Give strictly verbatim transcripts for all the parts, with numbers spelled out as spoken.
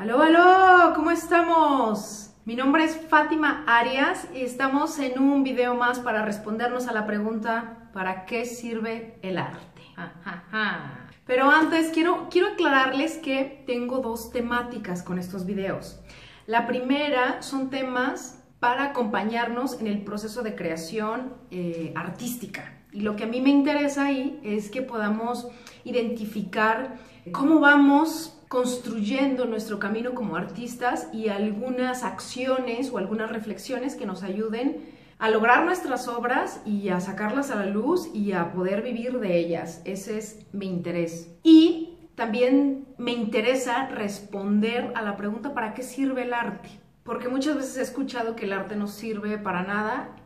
Aló, aló, ¿cómo estamos? Mi nombre es Fátima Arias y estamos en un video más para respondernos a la pregunta ¿para qué sirve el arte? Ja, ja, ja. Pero antes quiero, quiero aclararles que tengo dos temáticas con estos videos. La primera son temas para acompañarnos en el proceso de creación eh, artística. Y lo que a mí me interesa ahí es que podamos identificar cómo vamos construyendo nuestro camino como artistas y algunas acciones o algunas reflexiones que nos ayuden a lograr nuestras obras y a sacarlas a la luz y a poder vivir de ellas. Ese es mi interés. Y también me interesa responder a la pregunta ¿para qué sirve el arte? Porque muchas veces he escuchado que el arte no sirve para nada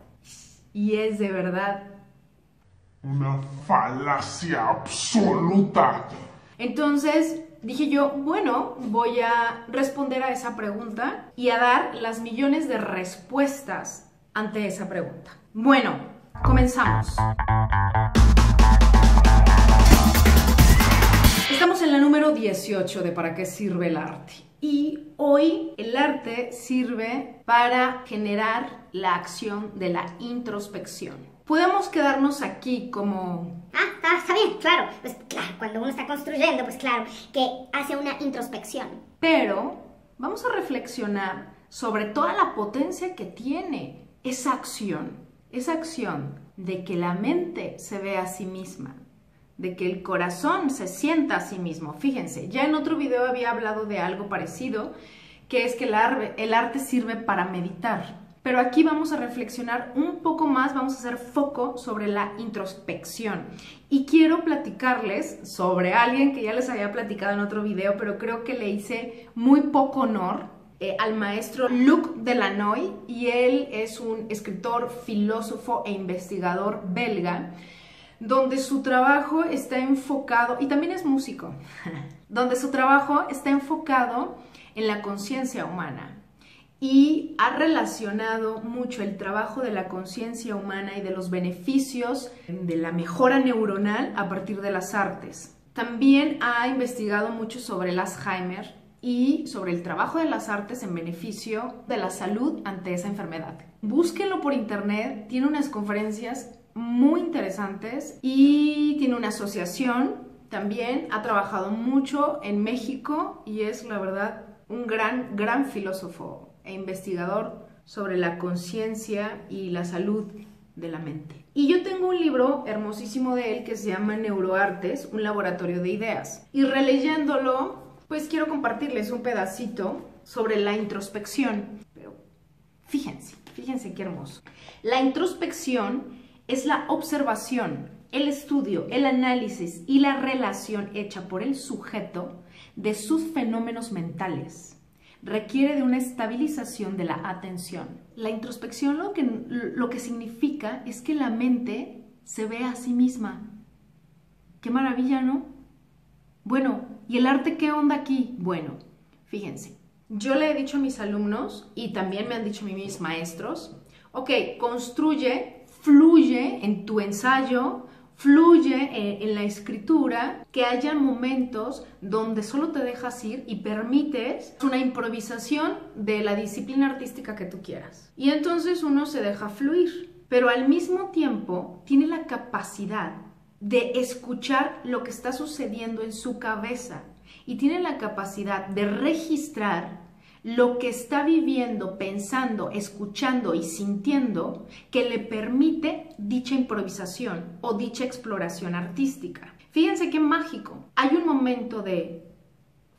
y es de verdad una falacia absoluta. Entonces dije yo, bueno, voy a responder a esa pregunta y a dar las millones de respuestas ante esa pregunta. Bueno, comenzamos. Estamos en la número dieciocho de ¿para qué sirve el arte? Y hoy el arte sirve para generar la acción de la introspección. Podemos quedarnos aquí como... Ah, está, está bien, claro. Pues claro, cuando uno está construyendo, pues claro, que hace una introspección. Pero vamos a reflexionar sobre toda la potencia que tiene esa acción. Esa acción de que la mente se vea a sí misma, de que el corazón se sienta a sí mismo. Fíjense, ya en otro video había hablado de algo parecido, que es que el arte, el arte sirve para meditar. Pero aquí vamos a reflexionar un poco más, vamos a hacer foco sobre la introspección. Y quiero platicarles sobre alguien que ya les había platicado en otro video, pero creo que le hice muy poco honor eh, al maestro Luc Delannoy, y él es un escritor, filósofo e investigador belga, donde su trabajo está enfocado, y también es músico, donde su trabajo está enfocado en la conciencia humana. Y ha relacionado mucho el trabajo de la conciencia humana y de los beneficios de la mejora neuronal a partir de las artes. También ha investigado mucho sobre el Alzheimer y sobre el trabajo de las artes en beneficio de la salud ante esa enfermedad. Búsquenlo por internet, tiene unas conferencias muy interesantes y tiene una asociación. También ha trabajado mucho en México y es, la verdad, un gran, gran filósofo e investigador sobre la conciencia y la salud de la mente. Y yo tengo un libro hermosísimo de él que se llama Neuroartes, un laboratorio de ideas. Y releyéndolo, pues quiero compartirles un pedacito sobre la introspección. Pero fíjense, fíjense qué hermoso. La introspección es la observación, el estudio, el análisis y la relación hecha por el sujeto de sus fenómenos mentales. Requiere de una estabilización de la atención. La introspección lo que, lo que significa es que la mente se ve a sí misma. ¡Qué maravilla!, ¿no? Bueno, ¿y el arte qué onda aquí? Bueno, fíjense, yo le he dicho a mis alumnos y también me han dicho a mí mis maestros, ok, construye, fluye en tu ensayo, fluye en la escritura, que haya momentos donde solo te dejas ir y permites una improvisación de la disciplina artística que tú quieras. Y entonces uno se deja fluir, pero al mismo tiempo tiene la capacidad de escuchar lo que está sucediendo en su cabeza y tiene la capacidad de registrar lo que está viviendo, pensando, escuchando y sintiendo que le permite dicha improvisación o dicha exploración artística. Fíjense qué mágico. Hay un momento de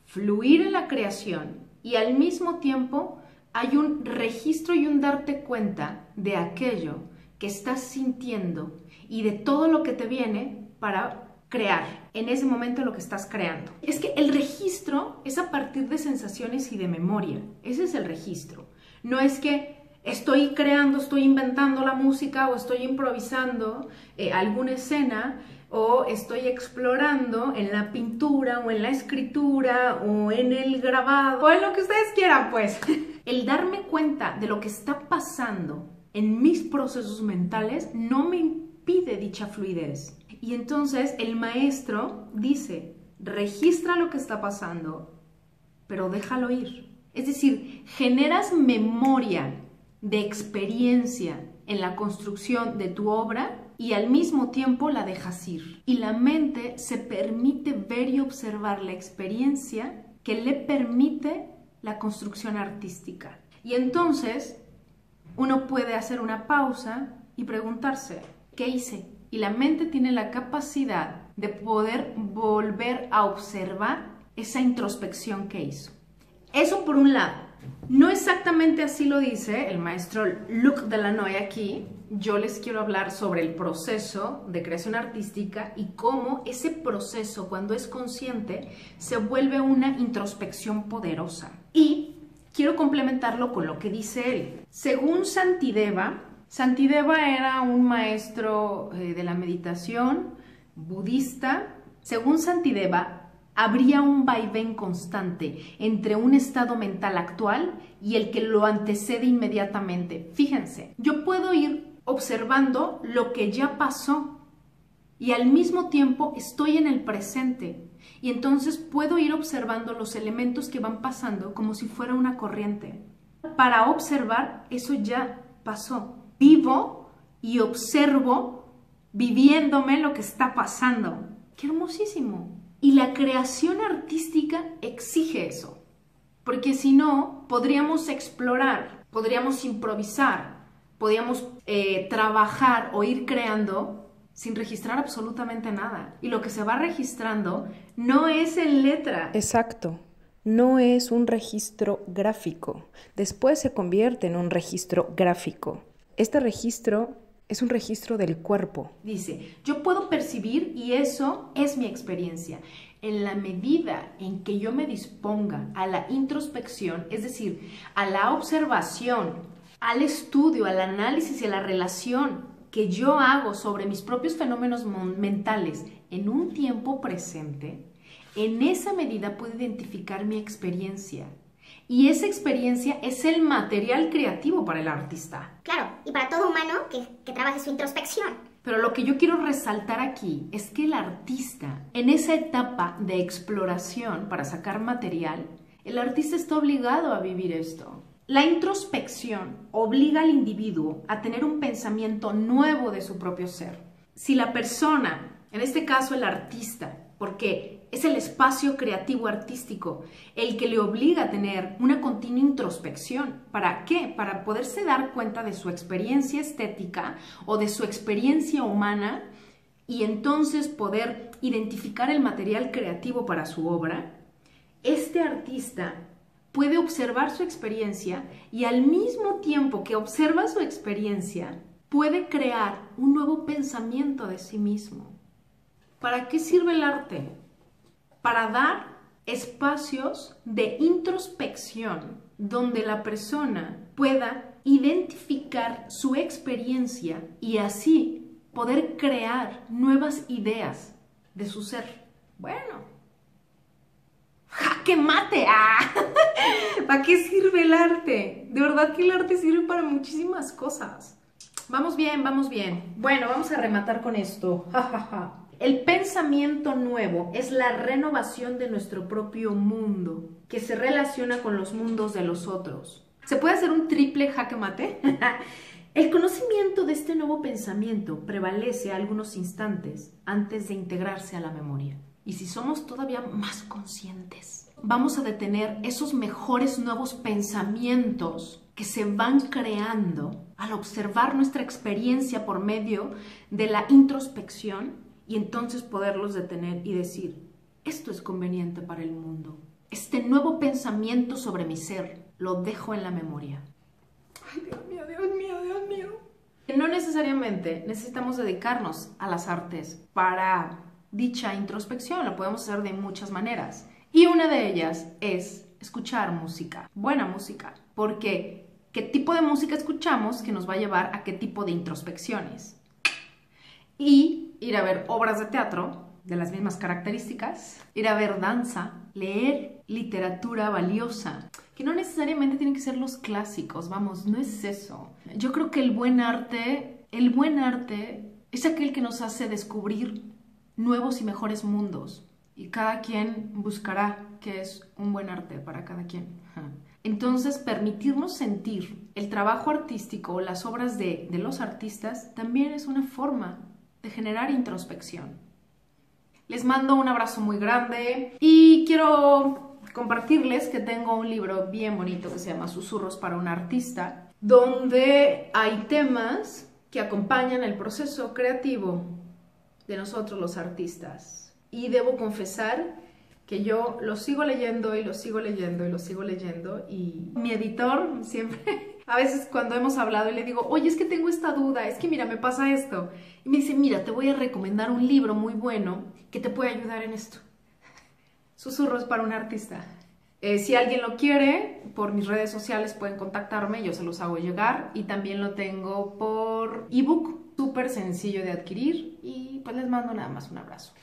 fluir en la creación y al mismo tiempo hay un registro y un darte cuenta de aquello que estás sintiendo y de todo lo que te viene para crear, en ese momento lo que estás creando. Es que el registro es a partir de sensaciones y de memoria. Ese es el registro. No es que estoy creando, estoy inventando la música o estoy improvisando eh, alguna escena o estoy explorando en la pintura o en la escritura o en el grabado o en lo que ustedes quieran, pues. El darme cuenta de lo que está pasando en mis procesos mentales no me impide dicha fluidez. Y entonces el maestro dice, registra lo que está pasando, pero déjalo ir. Es decir, generas memoria de experiencia en la construcción de tu obra y al mismo tiempo la dejas ir. Y la mente se permite ver y observar la experiencia que le permite la construcción artística. Y entonces uno puede hacer una pausa y preguntarse, ¿qué hice? Y la mente tiene la capacidad de poder volver a observar esa introspección que hizo. Eso por un lado. No exactamente así lo dice el maestro Luc Delannoy aquí. Yo les quiero hablar sobre el proceso de creación artística y cómo ese proceso, cuando es consciente, se vuelve una introspección poderosa. Y quiero complementarlo con lo que dice él. Según Santideva, Santideva era un maestro de la meditación budista. Según Santideva, habría un vaivén constante entre un estado mental actual y el que lo antecede inmediatamente. Fíjense, yo puedo ir observando lo que ya pasó y al mismo tiempo estoy en el presente. Y entonces puedo ir observando los elementos que van pasando como si fuera una corriente. Para observar, eso ya pasó. Vivo y observo viviéndome lo que está pasando. ¡Qué hermosísimo! Y la creación artística exige eso, porque si no, podríamos explorar, podríamos improvisar, podríamos eh, trabajar o ir creando sin registrar absolutamente nada. Y lo que se va registrando no es en letra. Exacto, no es un registro gráfico. Después se convierte en un registro gráfico. Este registro es un registro del cuerpo. Dice, yo puedo percibir y eso es mi experiencia. En la medida en que yo me disponga a la introspección, es decir, a la observación, al estudio, al análisis y a la relación que yo hago sobre mis propios fenómenos mentales en un tiempo presente, en esa medida puedo identificar mi experiencia. Y esa experiencia es el material creativo para el artista. Claro, y para todo humano que, que trabaje su introspección. Pero lo que yo quiero resaltar aquí es que el artista, en esa etapa de exploración para sacar material, el artista está obligado a vivir esto. La introspección obliga al individuo a tener un pensamiento nuevo de su propio ser. Si la persona, en este caso el artista, porque es el espacio creativo artístico el que le obliga a tener una continua introspección. ¿Para qué? Para poderse dar cuenta de su experiencia estética o de su experiencia humana y entonces poder identificar el material creativo para su obra. Este artista puede observar su experiencia y al mismo tiempo que observa su experiencia puede crear un nuevo pensamiento de sí mismo. ¿Para qué sirve el arte? Para dar espacios de introspección donde la persona pueda identificar su experiencia y así poder crear nuevas ideas de su ser. Bueno, ¡jaque mate! ¡Ah! ¿Para qué sirve el arte? De verdad que el arte sirve para muchísimas cosas. Vamos bien, vamos bien. Bueno, vamos a rematar con esto. ¡Ja, ja, ja! El pensamiento nuevo es la renovación de nuestro propio mundo, que se relaciona con los mundos de los otros. ¿Se puede hacer un triple jaque mate? El conocimiento de este nuevo pensamiento prevalece algunos instantes antes de integrarse a la memoria. Y si somos todavía más conscientes, vamos a detener esos mejores nuevos pensamientos que se van creando al observar nuestra experiencia por medio de la introspección. Y entonces poderlos detener y decir, esto es conveniente para el mundo. Este nuevo pensamiento sobre mi ser, lo dejo en la memoria. Ay, Dios mío, Dios mío, Dios mío. No necesariamente necesitamos dedicarnos a las artes para dicha introspección. Lo podemos hacer de muchas maneras. Y una de ellas es escuchar música, buena música. Porque qué tipo de música escuchamos que nos va a llevar a qué tipo de introspecciones. Y ir a ver obras de teatro de las mismas características, ir a ver danza, leer literatura valiosa, que no necesariamente tienen que ser los clásicos, vamos, no es eso. Yo creo que el buen arte, el buen arte es aquel que nos hace descubrir nuevos y mejores mundos, y cada quien buscará qué es un buen arte para cada quien. Entonces, permitirnos sentir el trabajo artístico o las obras de, de los artistas también es una forma de generar introspección. Les mando un abrazo muy grande y quiero compartirles que tengo un libro bien bonito que se llama Susurros para un artista, donde hay temas que acompañan el proceso creativo de nosotros los artistas. Y debo confesar que yo lo sigo leyendo y lo sigo leyendo y lo sigo leyendo y mi editor siempre... A veces cuando hemos hablado y le digo, oye, es que tengo esta duda, es que mira, me pasa esto. Y me dice, mira, te voy a recomendar un libro muy bueno que te puede ayudar en esto. Susurros para un artista. Eh, si alguien lo quiere, por mis redes sociales pueden contactarme, yo se los hago llegar. Y también lo tengo por ebook, súper sencillo de adquirir. Y pues les mando nada más un abrazo.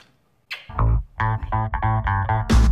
Bye.